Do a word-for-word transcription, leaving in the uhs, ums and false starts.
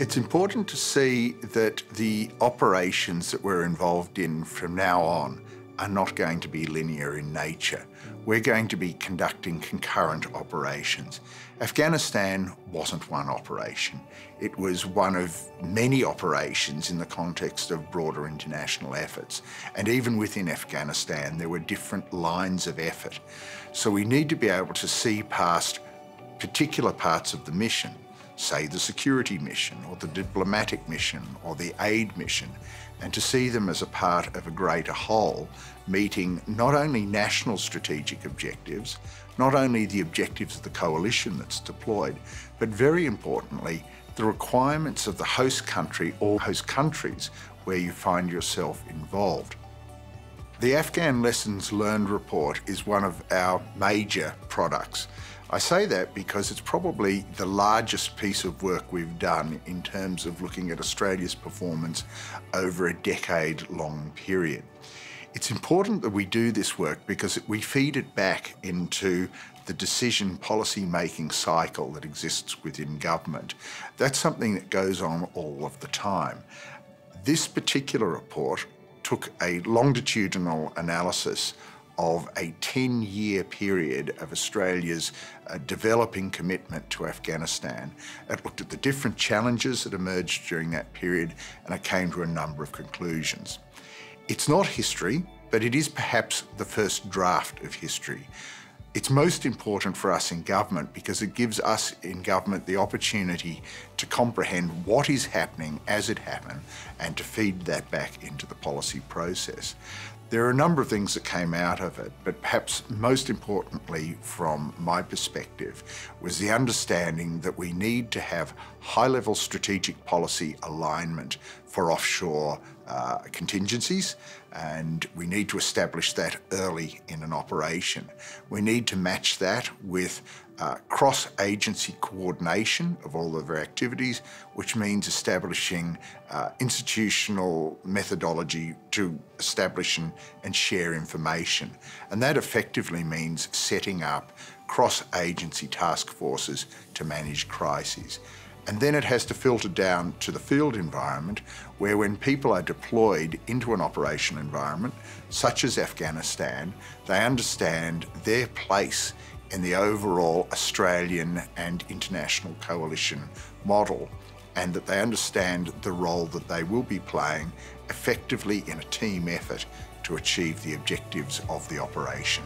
It's important to see that the operations that we're involved in from now on are not going to be linear in nature. We're going to be conducting concurrent operations. Afghanistan wasn't one operation. It was one of many operations in the context of broader international efforts. And even within Afghanistan, there were different lines of effort. So we need to be able to see past particular parts of the mission, say the security mission or the diplomatic mission or the aid mission, and to see them as a part of a greater whole, meeting not only national strategic objectives, not only the objectives of the coalition that's deployed, but very importantly, the requirements of the host country or host countries where you find yourself involved. The Afghan Lessons Learned report is one of our major products. I say that because it's probably the largest piece of work we've done in terms of looking at Australia's performance over a decade-long period. It's important that we do this work because we feed it back into the decision policy-making cycle that exists within government. That's something that goes on all of the time. This particular report took a longitudinal analysis of a ten-year period of Australia's uh, developing commitment to Afghanistan. It looked at the different challenges that emerged during that period, and it came to a number of conclusions. It's not history, but it is perhaps the first draft of history. It's most important for us in government because it gives us in government the opportunity to comprehend what is happening as it happened and to feed that back into the policy process. There are a number of things that came out of it, but perhaps most importantly from my perspective was the understanding that we need to have high-level strategic policy alignment for offshore uh, contingencies, and we need to establish that early in an operation. We need to match that with Uh, cross-agency coordination of all of our activities, which means establishing uh, institutional methodology to establish and, and share information. And that effectively means setting up cross-agency task forces to manage crises. And then it has to filter down to the field environment, where when people are deployed into an operational environment, such as Afghanistan, they understand their place in the overall Australian and international coalition model, and that they understand the role that they will be playing effectively in a team effort to achieve the objectives of the operation.